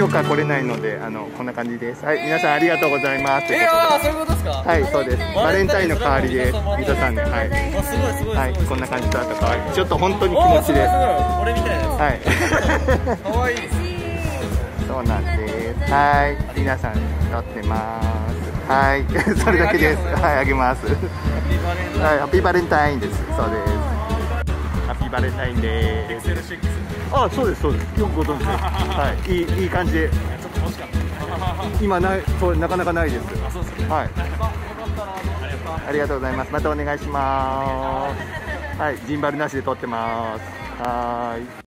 14日来れないので、こんな感じです。はい、皆さんありがとうございます。そういうことですか。はい、そうです。バレンタインの代わりで、水戸さんで、はい。はい、こんな感じと、あとかわいい。ちょっと本当に気持ちです。俺みたいな。はい。可愛い。そうなんです。はい、皆さん、乗ってます。はい、それだけです。はい、あげます。はい、ハッピーバレンタインです。そうです。ハッピーバレンタインです。あ、そうですそうです。よくご存知です。はい、いい感じで。ちょっと欲しかった。今ない、そうなかなかないです。あ、そうですね。はい。ありがとうございます。またお願いします。はい、ジンバルなしで撮ってます。はい。